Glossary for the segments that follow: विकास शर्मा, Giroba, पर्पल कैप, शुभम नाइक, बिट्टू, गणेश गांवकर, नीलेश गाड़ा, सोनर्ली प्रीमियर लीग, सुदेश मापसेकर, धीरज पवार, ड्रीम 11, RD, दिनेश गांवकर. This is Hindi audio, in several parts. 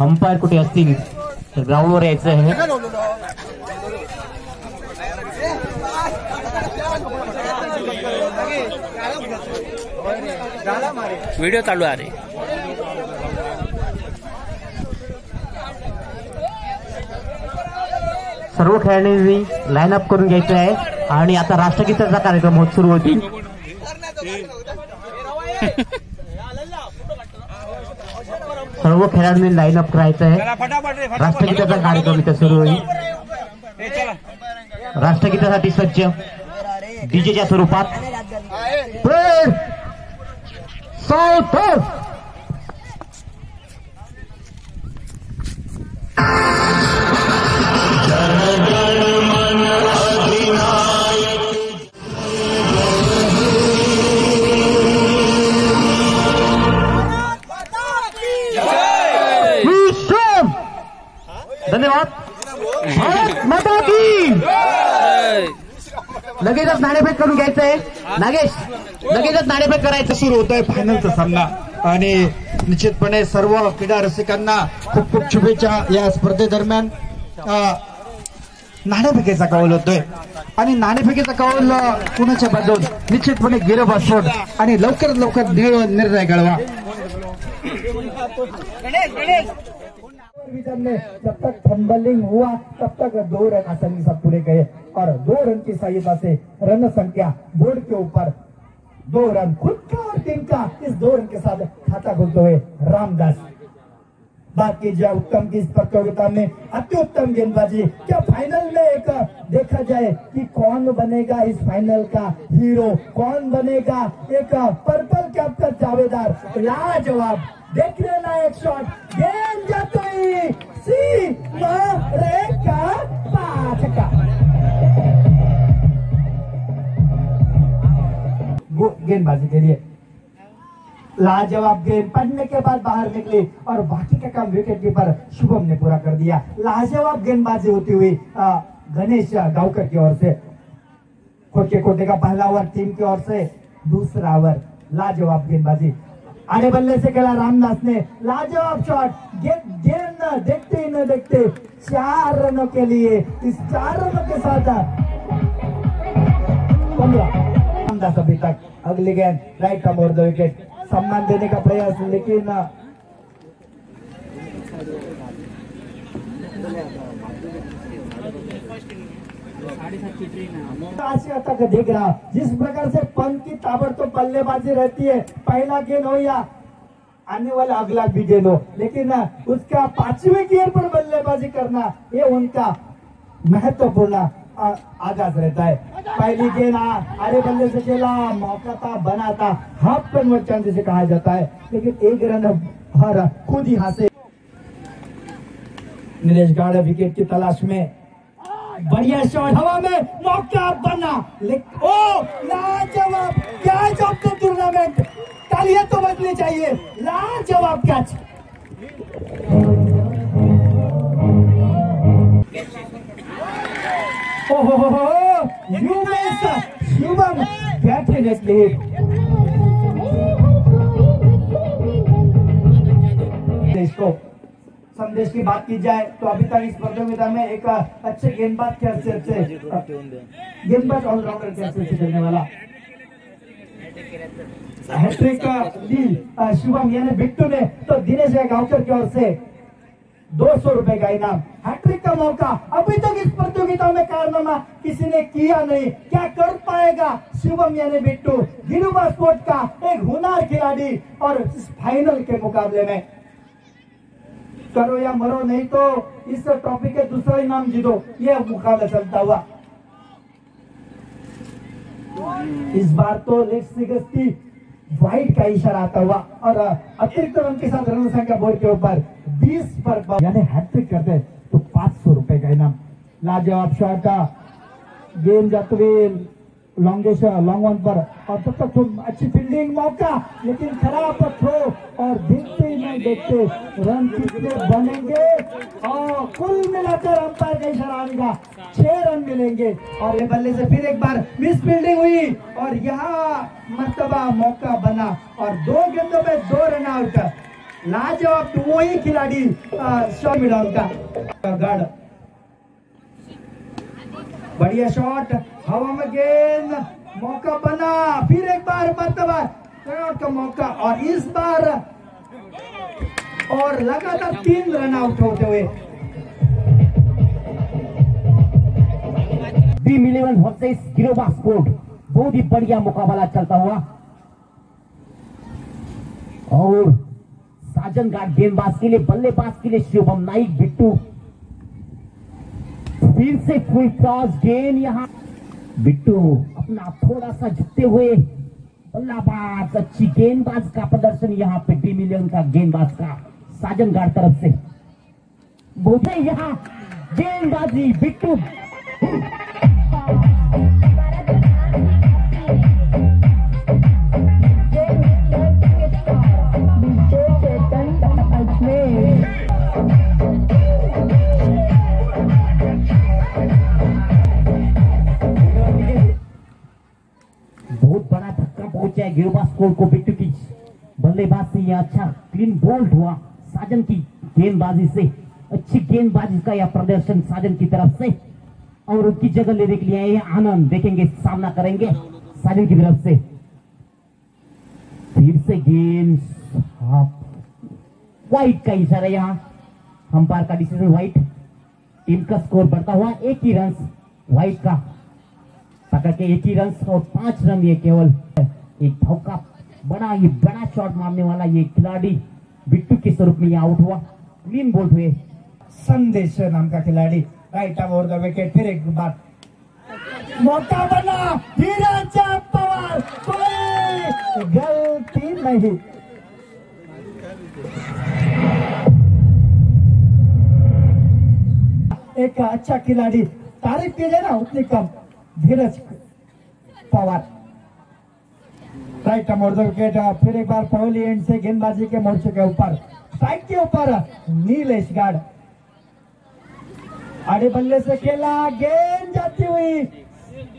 अंपायर कुठे असतील तर ग्राउंडवर यायचं आहे. व्हिडिओ चालू आहे. सर्व खेळाडूंनी लाईन अप करून घ्यायचं आहे आणि आता राष्ट्रगीताचा कार्यक्रम होत सुरू होईल. सर्व खेळाडूंनी लाईन अप करायचं आहे. राष्ट्रगीताचा कार्यक्रम इथे सुरू होईल. राष्ट्रगीतासाठी सज्ज डीजेच्या स्वरूपात साऊथ लगेचच नाणेफेक करून घ्यायचंय. लगेचच नाणेफेक करायचं सुरू होतोय फायनलचा सामना आणि निश्चितपणे सर्व क्रीडा रसिकांना खूप खूप शुभेच्छा. या स्पर्धेदरम्यान नाणेफेकीचा कौल होतोय आणि नाणेफेकीचा कौल कुणाच्या बाजून निश्चितपणे गिरोबा सोड आणि लवकरात लवकर निर्णय घडवा. जब तक थम्बलिंग हुआ तब तक 2 रन आसानी से पूरे गए और 2 रन की सहायता से रन संख्या बोर्ड के ऊपर 2 रन खुद का और टीम का इस 2 रन के साथ खाता खुलते हुए रामदास. बात कीजिए उत्तम की इस प्रतियोगिता में अति उत्तम गेंदबाजी. क्या फाइनल में एक देखा जाए कि कौन बनेगा इस फाइनल का हीरो, कौन बनेगा एक पर्पल कैप का दावेदार. लाजवाब देखने लायक शॉट. गेंद जाती सीमा रेखा पार का गेंदबाजी के लिए लाजवाब गेंद पड़ने के बाद बाहर निकली और बाकी का काम विकेटकीपर शुभम ने पूरा कर दिया. लाजवाब गेंदबाजी होती हुई गणेश गांवकर की ओर से. कोटे का पहला ओवर टीम की ओर से, दूसरा ओवर लाजवाब गेंदबाजी. आड़े बल्ले से खेला रामदास ने. लाजवाब शॉट. गेंद देखते ही न देखते 4 रनों के लिए. इस 4 रनों के साथ अभी तक अगली गेंद राइट का मोड़ दो विकेट. सम्मान देने का प्रयास लेकिन तक देख रहा जिस प्रकार से पंत की ताबड़तोड़ बल्लेबाजी रहती है. पहला गेंद हो या आने वाला अगला भी गेंद हो लेकिन उसका 5वें गेंद पर बल्लेबाजी करना ये उनका महत्वपूर्ण आगाज रहता है. पहली गेंद आड़े बल्ले से खेला. मौका था, बना था. हाफ कन्वर्ट चांस जिसे कहा जाता है लेकिन 1 रन हर खुद ही हासिल. नीलेश गाड़ा विकेट की तलाश में. बढ़िया शॉट हवा में. मौका बना लेकिन ओ लाजवाब कैच ऑफ द टूर्नामेंट. तालियां तो बजनी चाहिए. लाजवाब कैच. इसको संदेश की बात की जाए तो अभी तक इस प्रतियोगिता में एक अच्छे गेंदबाज के गेंदबाज ऑलराउंडर के अच्छे से खेलने वाला हैट्रिक का शुभम यानी बिट्टू ने तो दिनेश गांवकर की ओर से 200 रुपए का इनाम. हैट्रिक का मौका. अभी तक इस प्रतियोगिता में कारनामा किसी ने किया नहीं. क्या कर पाएगा शिवम यानी बिट्टू गिरोबा स्पोर्ट का एक हुनर खिलाड़ी और इस फाइनल के मुकाबले में करो या मरो नहीं तो इस ट्रॉफी के दूसरा इनाम जीतो. यह मुकाबला चलता हुआ इस बार तो लेट्स व्हाइट का इशारा आता हुआ और अतिरिक्त रन के साथ रन संख्या बोर्ड के ऊपर 20 पर यानी हैट्रिक करते तो 500 रुपए का इनाम. लाजवाब शॉट का गेंद जाते हुए लॉन्गों से लॉन्ग वन पर और तब तक तो अच्छी फील्डिंग मौका लेकिन खराब थ्रो और देखते ही नहीं देखते रन कितने बनेंगे और कुल मिलाकर अंपायर का इशारा आएगा 6 रन मिलेंगे और ये बल्ले से फिर एक बार मिस फील्डिंग हुई और यहाँ मर्तबा मौका बना और 2 गेंदों में 2 रन आउट। लाजवाब वो ही खिलाड़ी शॉट मिला उनका गार्ड, बढ़िया शॉट हवा में गेंद, मौका बना फिर एक बार मरतबा रनआउट का मौका और इस बार और लगातार 3 रन आउट होते हुए ड्रीम 11 वर्सेस गिरोबा स्पोर्ट। बहुत ही बढ़िया मुकाबला चलता हुआ और साजन घाट गेंदबाज के लिए, बल्लेबाज के लिए शुभम नाइक बिट्टू फिर से फुल क्रॉस गेंद, यहाँ बिट्टू अपना थोड़ा सा झुकते हुए बल्लाबाज, अच्छी गेंदबाज का प्रदर्शन यहाँ पे ड्रीम 11 का गेंदबाज का साजन घाट तरफ से। बहुत यहाँ गेंदबाजी बिट्टू गिरोबा स्कोर को बिट्टू की बल्लेबाज से यह अच्छा क्लीन बोल्ड हुआ साजन की गेंदबाजी से, अच्छी गेंदबाजी का यह प्रदर्शन साजन की तरफ से और उनकी जगह लेने के लिए आनंद देखेंगे, सामना करेंगे साजन की तरफ से। फिर से गेंद वाइट का इशारा, यहाँ अंपायर का डिसीजन वाइट, टीम का स्कोर बढ़ता हुआ 1 ही रन वाइट का पकड़ के 1 ही रन और 5 रन ये केवल। एक धौका बड़ा, ये बड़ा शॉट मारने वाला ये खिलाड़ी बिट्टू के स्वरूप में आउट हुआ, क्लीन बोल्ड हुए संदेश नाम का खिलाड़ी, राइट ओवर द विकेट फिर एक बार मौका बना धीरज पवार, कोई गलती नहीं। एक अच्छा खिलाड़ी तारीफ की जाए ना उतनी कम, धीरज पवार राइट मोड़ दो विकेट, फिर एक बार पहली एंड से गेंदबाजी के मोर्चे के ऊपर स्ट्राइक के ऊपर नीलेश गार्ड, आड़े बल्ले से खेला, गेंद जाती हुई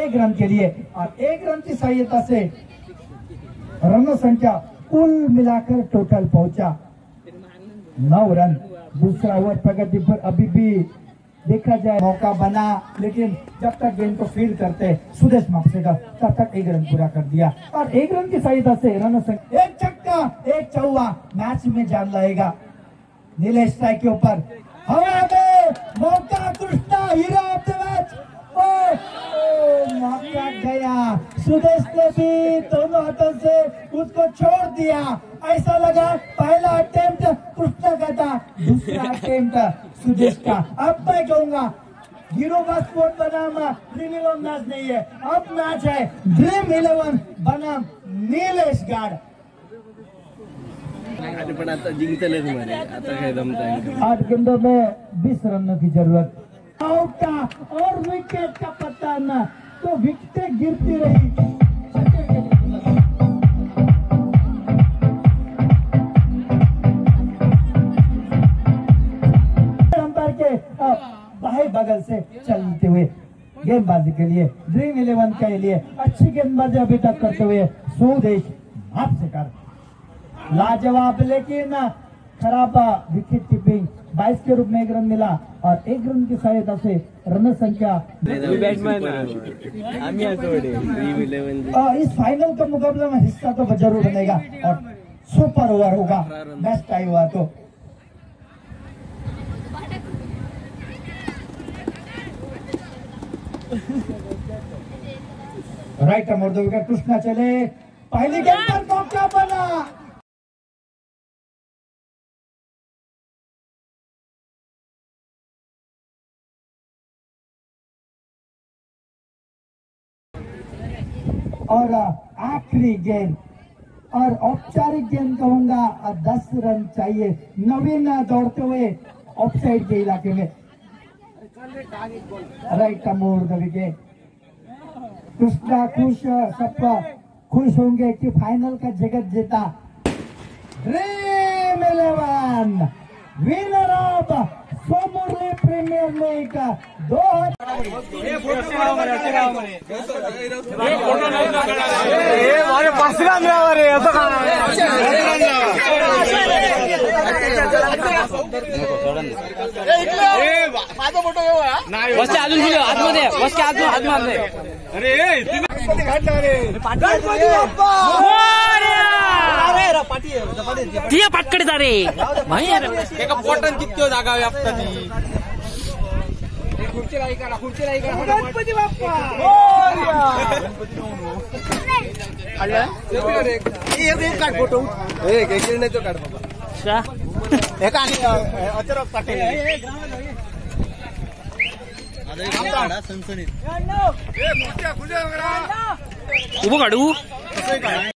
1 रन के लिए और 1 रन की सहायता से रनों संख्या कुल मिलाकर टोटल पहुंचा 9 रन। दूसरा ओवर प्रगति पर अभी भी देखा जाए, मौका बना लेकिन जब तक गेंद को फील्ड करते सुदेश मापसेगा तब तक 1 रन पूरा कर दिया और 1 रन की सहायता से रनों से 1 छक्का 1 चौका मैच में जान लाएगा। नीलेश स्ट्राइक के ऊपर हवा में मौका, Krishna hero of the match, मौका गया, सुदेश ने भी दोनों हाथों से उसको छोड़ दिया, ऐसा लगा पहला अटेम्प्ट कृष्णा का था, दूसरा अटेम्प्ट सुदेश का। अब मैं कहूंगा गिरोबा स्पोर्ट बनाम ड्रीम 11 मैच नहीं है, अब मैच है ड्रीम 11 बनाम नीलेश गार्ड। आता 8 गेंदों में 20 रनों की जरूरत, आउट का और विकेट का पता ना, तो विकेट गिरती रही। अंपायर के बाएं बगल से चलते हुए गेंदबाजी के लिए ड्रीम 11 के लिए अच्छी गेंदबाजी अभी तक करते हुए सुदेश मापसेकर, लाजवाब लेकिन खराब विकेट कीपिंग, 22 के रूप में 1 रन मिला और 1 रन की सहायता से रन संख्या। इस फाइनल का मुकाबला में हिस्सा तो जरूर बनेगा और सुपर ओवर होगा, बेस्ट टाई हुआ तो राइट मोर्दो का कृष्णा चले, पहली गेंद पर मौका बना, और आखिरी गेंद और औपचारिक गेंद कहूंगा, 10 रन चाहिए नवीन दौड़ते हुए ऑफ साइड के इलाके में, राइट का मोड़ द विकेट कृष्णा खुश, सबका खुश होंगे कि फाइनल का जगत जीता ड्रीम 11 winner of Sonurli premier league 2000 माझा फोटो आतमध्ये अरे पाटकडे जा रे पोटन किती जागा व्याप्त फोटो नाही तो काढ बाबा सनसनीत उभं काढू.